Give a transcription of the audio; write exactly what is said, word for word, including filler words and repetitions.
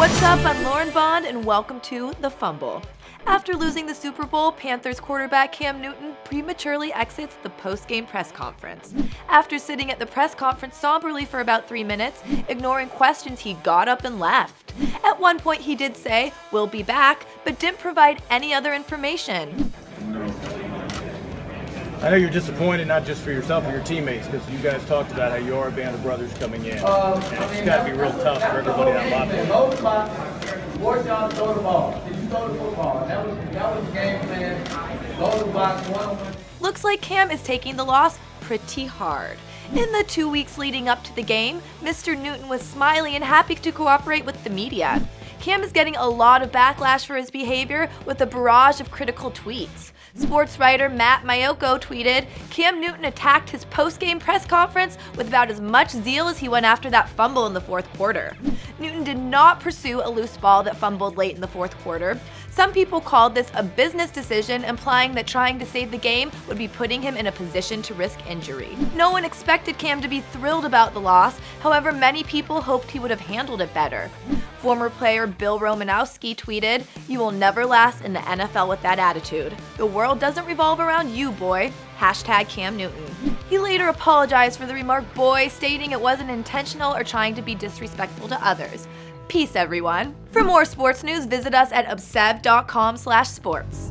What's up? I'm Lauren Bond, and welcome to The Fumble. After losing the Super Bowl, Panthers quarterback Cam Newton prematurely exits the post-game press conference. After sitting at the press conference somberly for about three minutes, ignoring questions, he got up and left. At one point, he did say, "We'll be back," but didn't provide any other information. I know you're disappointed, not just for yourself, but your teammates, because you guys talked about how you are a band of brothers coming in. Um, it's got to be real tough for everybody that locked in. Hold the box, force y'all to throw the ball. Did you throw the football? That was, that was the game plan. Hold the box, one-on-one. Looks like Cam is taking the loss pretty hard. In the two weeks leading up to the game, Mister Newton was smiley and happy to cooperate with the media. Cam is getting a lot of backlash for his behavior with a barrage of critical tweets. Sports writer Matt Maiocco tweeted, "Cam Newton attacked his post-game press conference with about as much zeal as he went after that fumble in the fourth quarter." Newton did not pursue a loose ball that fumbled late in the fourth quarter. Some people called this a business decision, implying that trying to save the game would be putting him in a position to risk injury. No one expected Cam to be thrilled about the loss, however, many people hoped he would have handled it better. Former player Bill Romanowski tweeted, "You will never last in the N F L with that attitude. The world doesn't revolve around you, boy. Hashtag Cam Newton." He later apologized for the remark "boy," stating it wasn't intentional or trying to be disrespectful to others. Peace, everyone. For more sports news, visit us at obsev dot com slash sports.